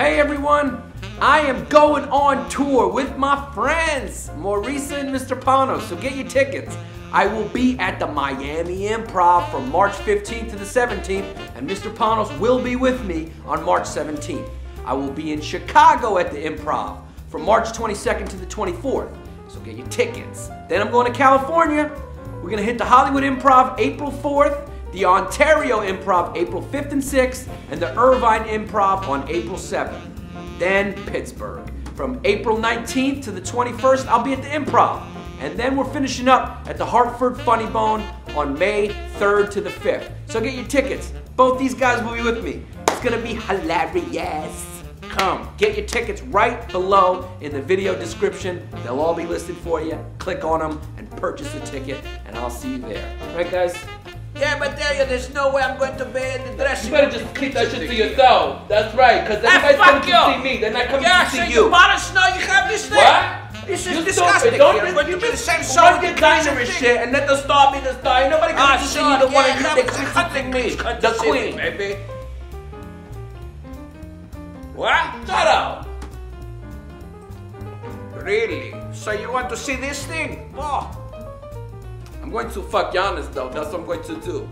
Hey everyone, I am going on tour with my friends, Maurica and Mr. Panos, so get your tickets. I will be at the Miami Improv from March 15th to the 17th, and Mr. Panos will be with me on March 17th. I will be in Chicago at the Improv from March 22nd to the 24th, so get your tickets. Then I'm going to California. We're going to hit the Hollywood Improv April 4th, the Ontario Improv April 5th and 6th, and the Irvine Improv on April 7th. Then Pittsburgh. From April 19th to the 21st, I'll be at the Improv. And then we're finishing up at the Hartford Funny Bone on May 3rd to the 5th. So get your tickets. Both these guys will be with me. It's gonna be hilarious. Come, get your tickets right below in the video description. They'll all be listed for you. Click on them and purchase a ticket, and I'll see you there. Right, guys? Yeah, but tell you, there's no way I'm going to be in the dressing room. You better just keep that shit to yourself. That's right, because then you guys come to see me. They're not coming to see you. You want us to know you have this thing? What? This is disgusting. I'm going to be the same song with the shit and let the star be the star. Ain't nobody going to see you. The one that's hunting me. The queen, baby. What? Shut up. Really? So you want to see this thing? Oh. I'm going to fuck Giannis though, that's what I'm going to do.